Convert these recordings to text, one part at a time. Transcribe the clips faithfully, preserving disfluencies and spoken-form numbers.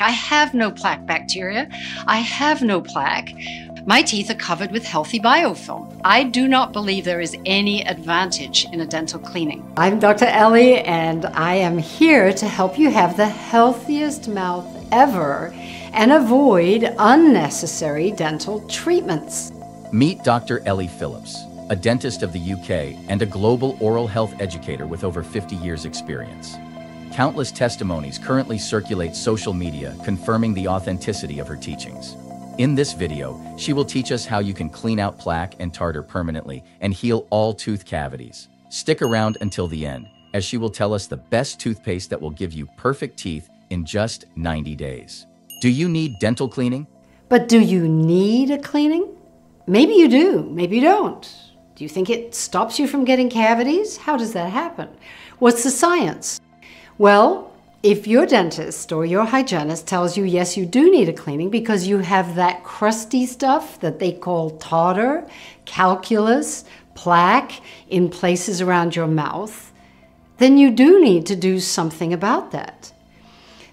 I have no plaque bacteria. I have no plaque. My teeth are covered with healthy biofilm. I do not believe there is any advantage in a dental cleaning. I'm Doctor Ellie, and I am here to help you have the healthiest mouth ever and avoid unnecessary dental treatments. Meet Doctor Ellie Phillips, a dentist of the U K and a global oral health educator with over fifty years' experience. Countless testimonies currently circulate social media confirming the authenticity of her teachings. In this video, she will teach us how you can clean out plaque and tartar permanently and heal all tooth cavities. Stick around until the end, as she will tell us the best toothpaste that will give you perfect teeth in just ninety days. Do you need dental cleaning? But do you need a cleaning? Maybe you do, maybe you don't. Do you think it stops you from getting cavities? How does that happen? What's the science? Well, if your dentist or your hygienist tells you, yes, you do need a cleaning because you have that crusty stuff that they call tartar, calculus, plaque in places around your mouth, then you do need to do something about that.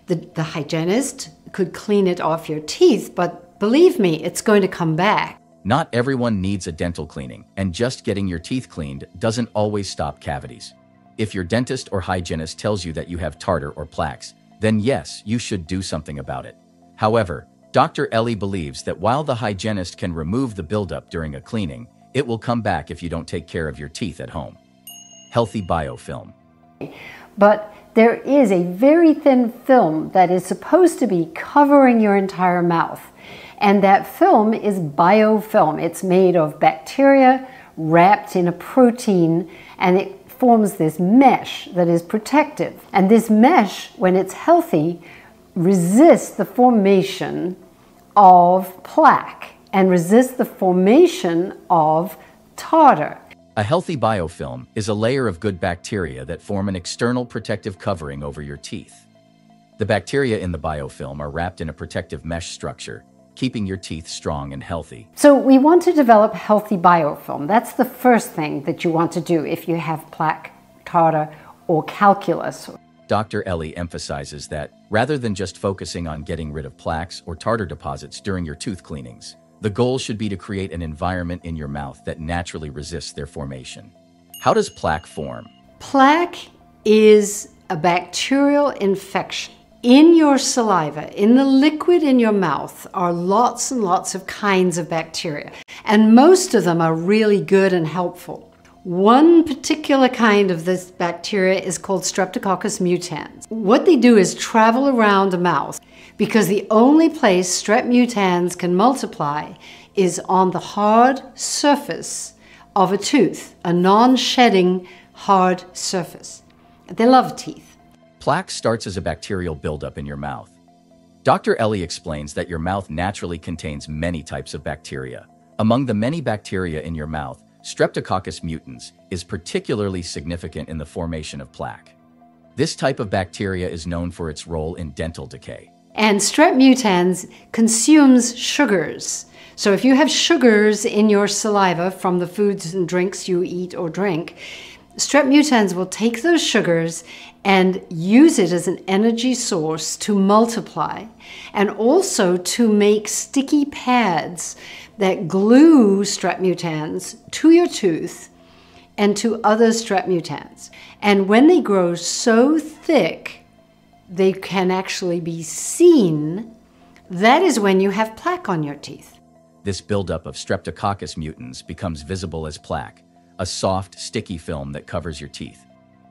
The, the hygienist could clean it off your teeth, but believe me, it's going to come back. Not everyone needs a dental cleaning, and just getting your teeth cleaned doesn't always stop cavities. If your dentist or hygienist tells you that you have tartar or plaques, then yes, you should do something about it. However, Doctor Ellie believes that while the hygienist can remove the buildup during a cleaning, it will come back if you don't take care of your teeth at home. Healthy biofilm. But there is a very thin film that is supposed to be covering your entire mouth. And that film is biofilm. It's made of bacteria wrapped in a protein, and it forms this mesh that is protective. And this mesh, when it's healthy, resists the formation of plaque and resists the formation of tartar. A healthy biofilm is a layer of good bacteria that form an external protective covering over your teeth. The bacteria in the biofilm are wrapped in a protective mesh structure, keeping your teeth strong and healthy. So we want to develop healthy biofilm. That's the first thing that you want to do if you have plaque, tartar, or calculus. Doctor Ellie emphasizes that rather than just focusing on getting rid of plaques or tartar deposits during your tooth cleanings, the goal should be to create an environment in your mouth that naturally resists their formation. How does plaque form? Plaque is a bacterial infection. In your saliva, in the liquid in your mouth, are lots and lots of kinds of bacteria, and most of them are really good and helpful. One particular kind of this bacteria is called Streptococcus mutans. What they do is travel around the mouth, because the only place strep mutans can multiply is on the hard surface of a tooth, a non-shedding hard surface. They love teeth. Plaque starts as a bacterial buildup in your mouth. Doctor Ellie explains that your mouth naturally contains many types of bacteria. Among the many bacteria in your mouth, Streptococcus mutans is particularly significant in the formation of plaque. This type of bacteria is known for its role in dental decay. And strep mutans consumes sugars. So if you have sugars in your saliva from the foods and drinks you eat or drink, strep mutans will take those sugars and use it as an energy source to multiply, and also to make sticky pads that glue strep mutans to your tooth and to other strep mutans. And when they grow so thick they can actually be seen, that is when you have plaque on your teeth. This buildup of Streptococcus mutans becomes visible as plaque, a soft, sticky film that covers your teeth.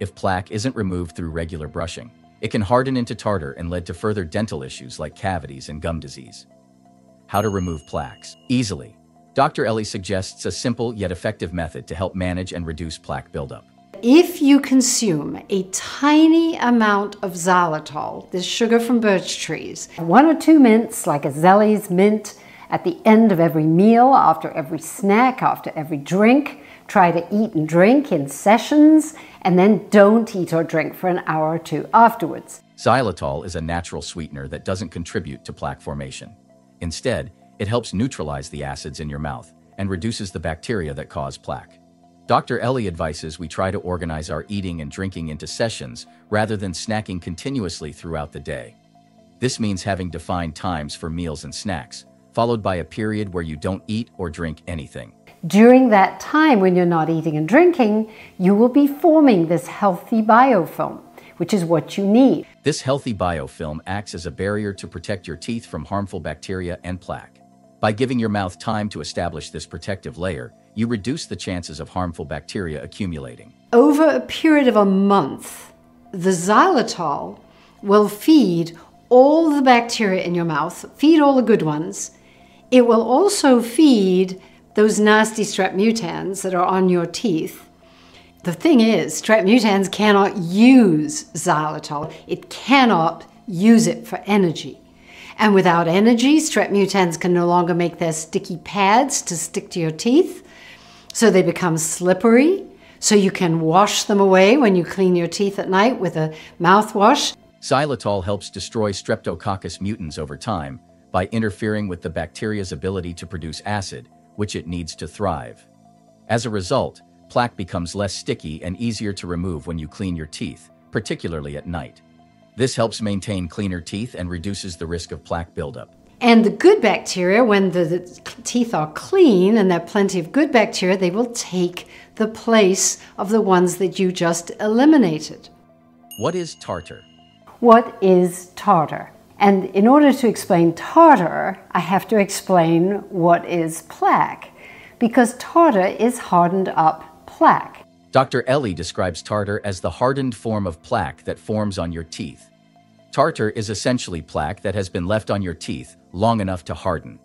If plaque isn't removed through regular brushing, it can harden into tartar and lead to further dental issues like cavities and gum disease. How to remove plaques easily. Doctor Ellie suggests a simple yet effective method to help manage and reduce plaque buildup. If you consume a tiny amount of xylitol, this sugar from birch trees, one or two mints like a Zellie's mint at the end of every meal, after every snack, after every drink, try to eat and drink in sessions, and then don't eat or drink for an hour or two afterwards. Xylitol is a natural sweetener that doesn't contribute to plaque formation. Instead, it helps neutralize the acids in your mouth and reduces the bacteria that cause plaque. Doctor Ellie advises we try to organize our eating and drinking into sessions rather than snacking continuously throughout the day. This means having defined times for meals and snacks, followed by a period where you don't eat or drink anything. During that time when you're not eating and drinking, you will be forming this healthy biofilm, which is what you need. This healthy biofilm acts as a barrier to protect your teeth from harmful bacteria and plaque. By giving your mouth time to establish this protective layer, you reduce the chances of harmful bacteria accumulating. Over a period of a month, the xylitol will feed all the bacteria in your mouth, feed all the good ones. It will also feed those nasty strep mutans that are on your teeth. The thing is, strep mutans cannot use xylitol. It cannot use it for energy. And without energy, strep mutans can no longer make their sticky pads to stick to your teeth, so they become slippery, so you can wash them away when you clean your teeth at night with a mouthwash. Xylitol helps destroy Streptococcus mutans over time by interfering with the bacteria's ability to produce acid, which it needs to thrive. As a result, plaque becomes less sticky and easier to remove when you clean your teeth, particularly at night. This helps maintain cleaner teeth and reduces the risk of plaque buildup. And the good bacteria, when the, the teeth are clean and there are plenty of good bacteria, they will take the place of the ones that you just eliminated. What is tartar? What is tartar? And in order to explain tartar, I have to explain what is plaque, because tartar is hardened up plaque. Doctor Ellie describes tartar as the hardened form of plaque that forms on your teeth. Tartar is essentially plaque that has been left on your teeth long enough to harden.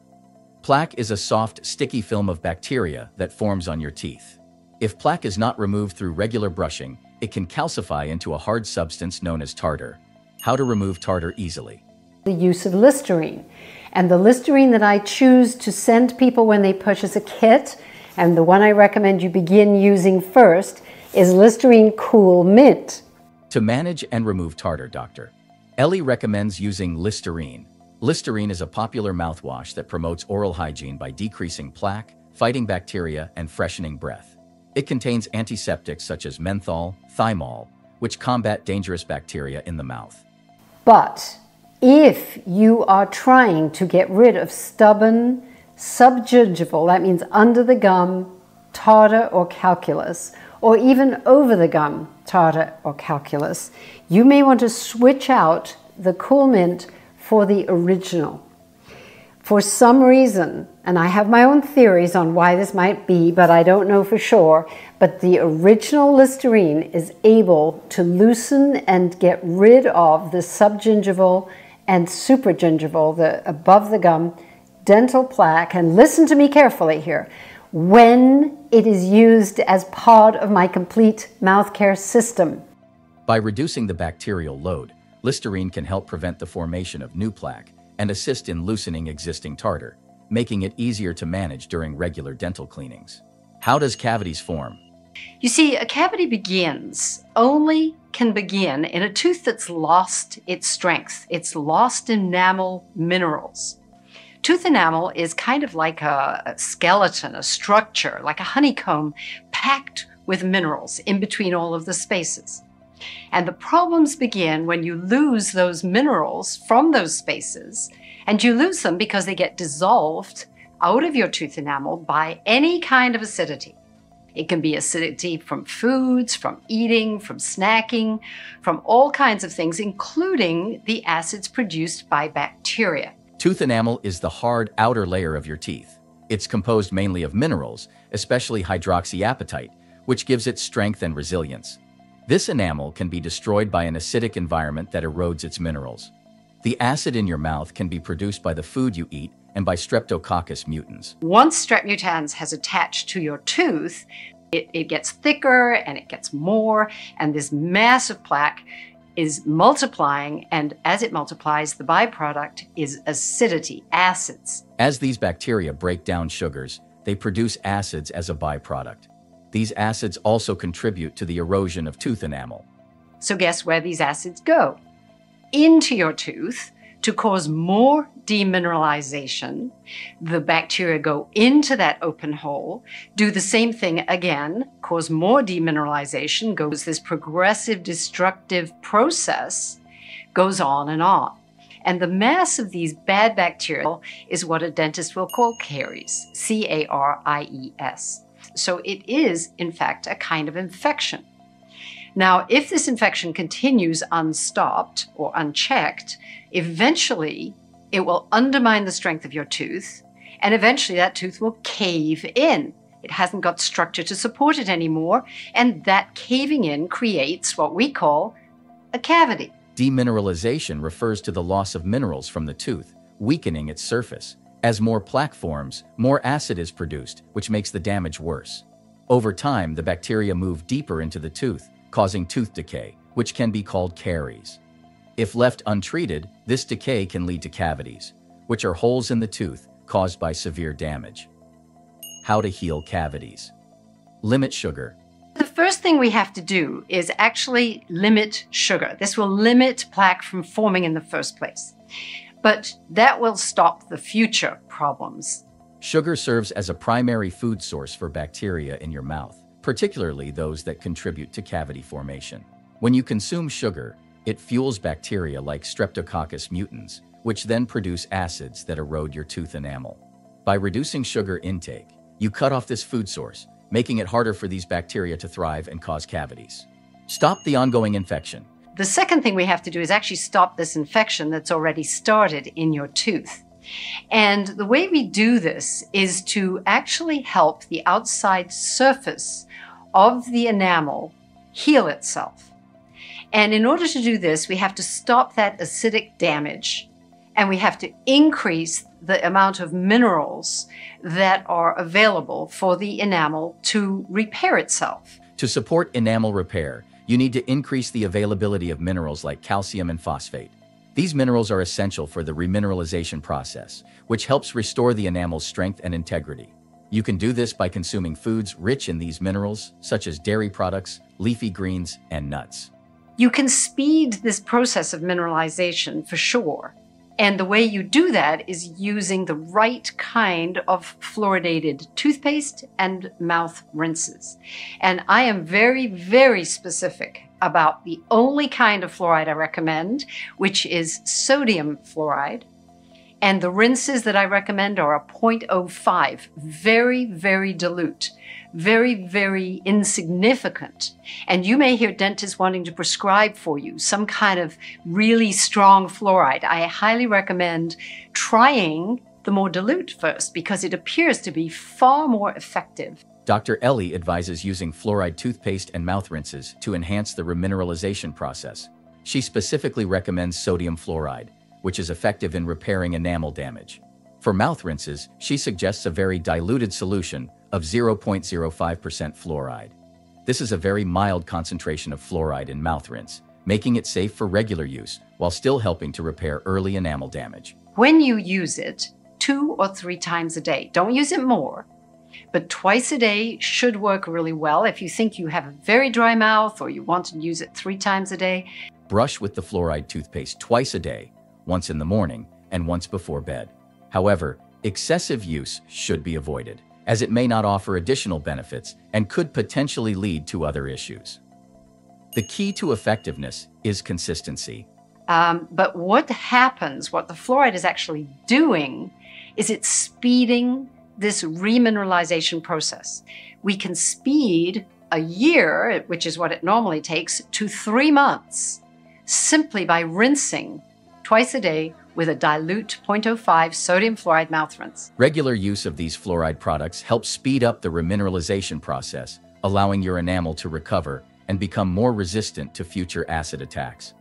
Plaque is a soft, sticky film of bacteria that forms on your teeth. If plaque is not removed through regular brushing, it can calcify into a hard substance known as tartar. How to remove tartar easily? The use of Listerine. And the Listerine that I choose to send people when they purchase a kit, and the one I recommend you begin using first, is Listerine Cool Mint. To manage and remove tartar, Doctor Ellie recommends using Listerine. Listerine is a popular mouthwash that promotes oral hygiene by decreasing plaque, fighting bacteria, and freshening breath. It contains antiseptics such as menthol, thymol, which combat dangerous bacteria in the mouth. But if you are trying to get rid of stubborn, subgingival, that means under the gum, tartar or calculus, or even over the gum, tartar or calculus, you may want to switch out the Cool Mint for the original. For some reason, and I have my own theories on why this might be, but I don't know for sure, but the original Listerine is able to loosen and get rid of the subgingival and supragingival, the above the gum, dental plaque, and listen to me carefully here, when it is used as part of my complete mouth care system. By reducing the bacterial load, Listerine can help prevent the formation of new plaque and assist in loosening existing tartar, making it easier to manage during regular dental cleanings. How does cavities form? You see, a cavity begins, only can begin, in a tooth that's lost its strength, it's lost enamel minerals. Tooth enamel is kind of like a skeleton, a structure, like a honeycomb packed with minerals in between all of the spaces. And the problems begin when you lose those minerals from those spaces, and you lose them because they get dissolved out of your tooth enamel by any kind of acidity. It can be acidity from foods, from eating, from snacking, from all kinds of things, including the acids produced by bacteria. Tooth enamel is the hard outer layer of your teeth. It's composed mainly of minerals, especially hydroxyapatite, which gives it strength and resilience. This enamel can be destroyed by an acidic environment that erodes its minerals. The acid in your mouth can be produced by the food you eat and by Streptococcus mutans. Once strep mutans has attached to your tooth, it, it gets thicker and it gets more, and this massive plaque is multiplying, and as it multiplies, the byproduct is acidity, acids. As these bacteria break down sugars, they produce acids as a byproduct. These acids also contribute to the erosion of tooth enamel. So guess where these acids go? Into your tooth to cause more demineralization. The bacteria go into that open hole, do the same thing again, cause more demineralization, goes this progressive destructive process, goes on and on. And the mass of these bad bacteria is what a dentist will call caries, C A R I E S. So it is, in fact, a kind of infection. Now, if this infection continues unstopped or unchecked, eventually it will undermine the strength of your tooth, and eventually that tooth will cave in. It hasn't got structure to support it anymore, and that caving in creates what we call a cavity. Demineralization refers to the loss of minerals from the tooth, weakening its surface. As more plaque forms, more acid is produced, which makes the damage worse. Over time, the bacteria move deeper into the tooth, causing tooth decay, which can be called caries. If left untreated, this decay can lead to cavities, which are holes in the tooth caused by severe damage. How to heal cavities. Limit sugar. The first thing we have to do is actually limit sugar. This will limit plaque from forming in the first place, but that will stop the future problems. Sugar serves as a primary food source for bacteria in your mouth, particularly those that contribute to cavity formation. When you consume sugar, it fuels bacteria like Streptococcus mutans, which then produce acids that erode your tooth enamel. By reducing sugar intake, you cut off this food source, making it harder for these bacteria to thrive and cause cavities. Stop the ongoing infection. The second thing we have to do is actually stop this infection that's already started in your tooth. And the way we do this is to actually help the outside surface of the enamel heal itself. And in order to do this, we have to stop that acidic damage, and we have to increase the amount of minerals that are available for the enamel to repair itself. To support enamel repair, you need to increase the availability of minerals like calcium and phosphate. These minerals are essential for the remineralization process, which helps restore the enamel's strength and integrity. You can do this by consuming foods rich in these minerals, such as dairy products, leafy greens, and nuts. You can speed this process of mineralization for sure. And the way you do that is using the right kind of fluoridated toothpaste and mouth rinses. And I am very, very specific about the only kind of fluoride I recommend, which is sodium fluoride. And the rinses that I recommend are a zero point zero five, very, very dilute, very, very insignificant. And you may hear dentists wanting to prescribe for you some kind of really strong fluoride. I highly recommend trying the more dilute first, because it appears to be far more effective. Doctor Ellie advises using fluoride toothpaste and mouth rinses to enhance the remineralization process. She specifically recommends sodium fluoride, which is effective in repairing enamel damage. For mouth rinses, she suggests a very diluted solution of zero point zero five percent fluoride. This is a very mild concentration of fluoride in mouth rinse, making it safe for regular use while still helping to repair early enamel damage. When you use it two or three times a day, don't use it more, but twice a day should work really well if you think you have a very dry mouth or you want to use it three times a day. Brush with the fluoride toothpaste twice a day, once in the morning and once before bed. However, excessive use should be avoided, as it may not offer additional benefits and could potentially lead to other issues. The key to effectiveness is consistency. Um, but what happens, what the fluoride is actually doing, is it's speeding this remineralization process. We can speed a year, which is what it normally takes, to three months simply by rinsing twice a day with a dilute zero point zero five sodium fluoride mouth rinse. Regular use of these fluoride products helps speed up the remineralization process, allowing your enamel to recover and become more resistant to future acid attacks.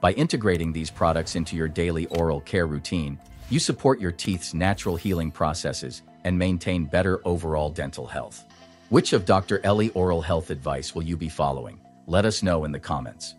By integrating these products into your daily oral care routine, you support your teeth's natural healing processes and maintain better overall dental health. Which of Doctor Ellie's oral health advice will you be following? Let us know in the comments.